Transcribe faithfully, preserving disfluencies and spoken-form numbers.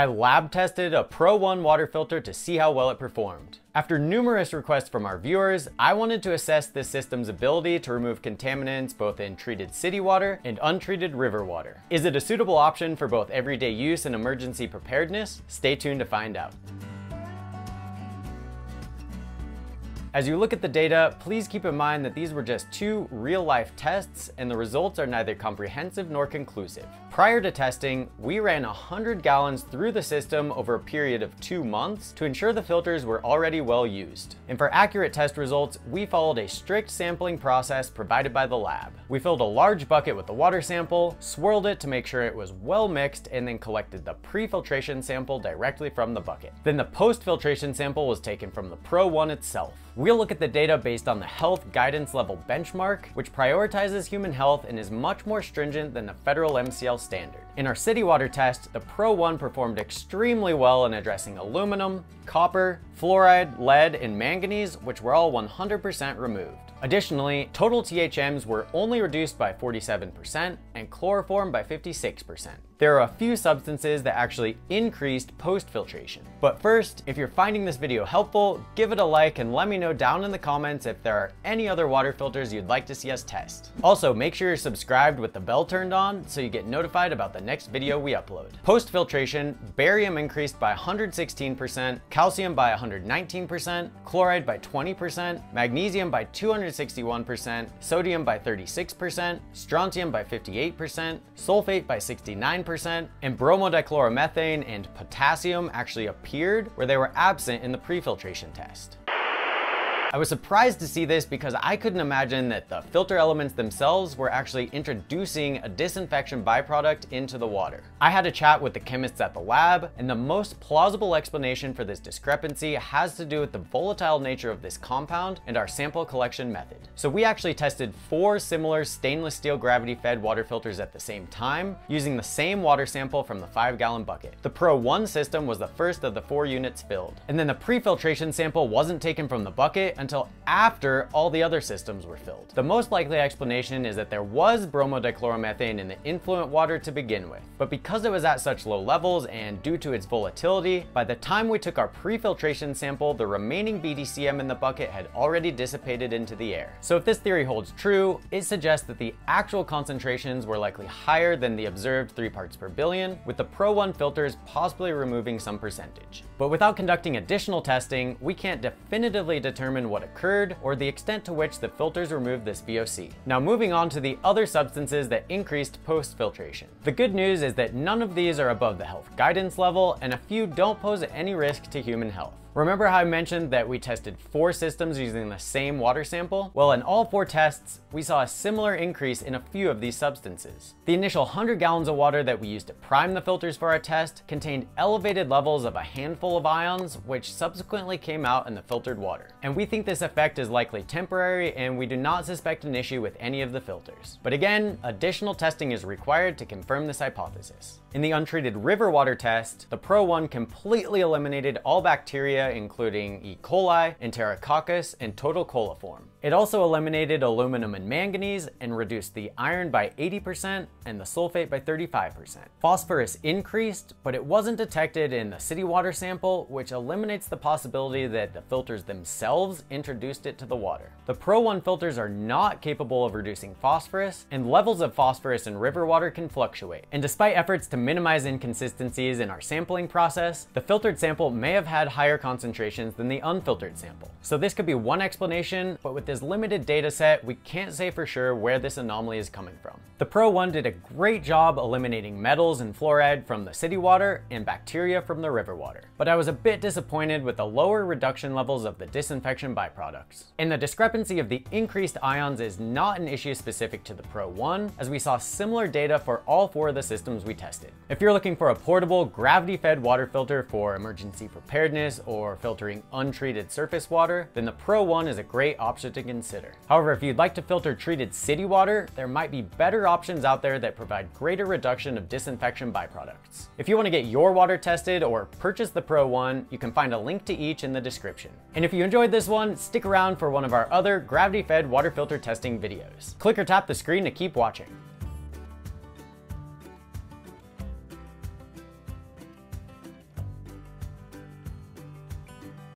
I lab tested a ProOne water filter to see how well it performed. After numerous requests from our viewers, I wanted to assess this system's ability to remove contaminants both in treated city water and untreated river water. Is it a suitable option for both everyday use and emergency preparedness? Stay tuned to find out. As you look at the data, please keep in mind that these were just two real-life tests and the results are neither comprehensive nor conclusive. Prior to testing, we ran one hundred gallons through the system over a period of two months to ensure the filters were already well used. And for accurate test results, we followed a strict sampling process provided by the lab. We filled a large bucket with the water sample, swirled it to make sure it was well mixed, and then collected the pre-filtration sample directly from the bucket. Then the post-filtration sample was taken from the ProOne itself. We'll look at the data based on the Health Guidance Level Benchmark, which prioritizes human health and is much more stringent than the federal M C L standard. In our city water test, the ProOne performed extremely well in addressing aluminum, copper, fluoride, lead, and manganese, which were all one hundred percent removed. Additionally, total T H Ms were only reduced by forty-seven percent and chloroform by fifty-six percent. There are a few substances that actually increased post-filtration. But first, if you're finding this video helpful, give it a like and let me know down in the comments if there are any other water filters you'd like to see us test. Also, make sure you're subscribed with the bell turned on so you get notified about the next video we upload. Post-filtration, barium increased by one hundred sixteen percent, calcium by one hundred nineteen percent, chloride by twenty percent, magnesium by two hundred sixty-one percent, sodium by thirty-six percent, strontium by fifty-eight percent, sulfate by sixty-nine percent, and bromodichloromethane and potassium actually appeared where they were absent in the pre-filtration test. I was surprised to see this because I couldn't imagine that the filter elements themselves were actually introducing a disinfection byproduct into the water. I had a chat with the chemists at the lab, and the most plausible explanation for this discrepancy has to do with the volatile nature of this compound and our sample collection method. So we actually tested four similar stainless steel gravity-fed water filters at the same time, using the same water sample from the five-gallon bucket. The ProOne system was the first of the four units filled. And then the pre-filtration sample wasn't taken from the bucket until after all the other systems were filled. The most likely explanation is that there was bromodichloromethane in the influent water to begin with, but because it was at such low levels and due to its volatility, by the time we took our pre-filtration sample, the remaining B D C M in the bucket had already dissipated into the air. So if this theory holds true, it suggests that the actual concentrations were likely higher than the observed three parts per billion, with the ProOne filters possibly removing some percentage. But without conducting additional testing, we can't definitively determine what occurred or the extent to which the filters removed this V O C. Now moving on to the other substances that increased post-filtration. The good news is that none of these are above the health guidance level, and a few don't pose any risk to human health. Remember how I mentioned that we tested four systems using the same water sample? Well, in all four tests, we saw a similar increase in a few of these substances. The initial one hundred gallons of water that we used to prime the filters for our test contained elevated levels of a handful of ions, which subsequently came out in the filtered water. And we think this effect is likely temporary, and we do not suspect an issue with any of the filters. But again, additional testing is required to confirm this hypothesis. In the untreated river water test, the ProOne completely eliminated all bacteria, including E. coli, enterococcus, and total coliform. It also eliminated aluminum and manganese and reduced the iron by eighty percent and the sulfate by thirty-five percent. Phosphorus increased, but it wasn't detected in the city water sample, which eliminates the possibility that the filters themselves introduced it to the water. The ProOne filters are not capable of reducing phosphorus, and levels of phosphorus in river water can fluctuate. And despite efforts to minimize inconsistencies in our sampling process, the filtered sample may have had higher concentrations concentrations than the unfiltered sample. So this could be one explanation, but with this limited data set, we can't say for sure where this anomaly is coming from. The ProOne did a great job eliminating metals and fluoride from the city water and bacteria from the river water. But I was a bit disappointed with the lower reduction levels of the disinfection byproducts. And the discrepancy of the increased ions is not an issue specific to the ProOne, as we saw similar data for all four of the systems we tested. If you're looking for a portable, gravity-fed water filter for emergency preparedness or or filtering untreated surface water, then the ProOne is a great option to consider. However, if you'd like to filter treated city water, there might be better options out there that provide greater reduction of disinfection byproducts. If you want to get your water tested or purchase the ProOne, you can find a link to each in the description. And if you enjoyed this one, stick around for one of our other gravity-fed water filter testing videos. Click or tap the screen to keep watching.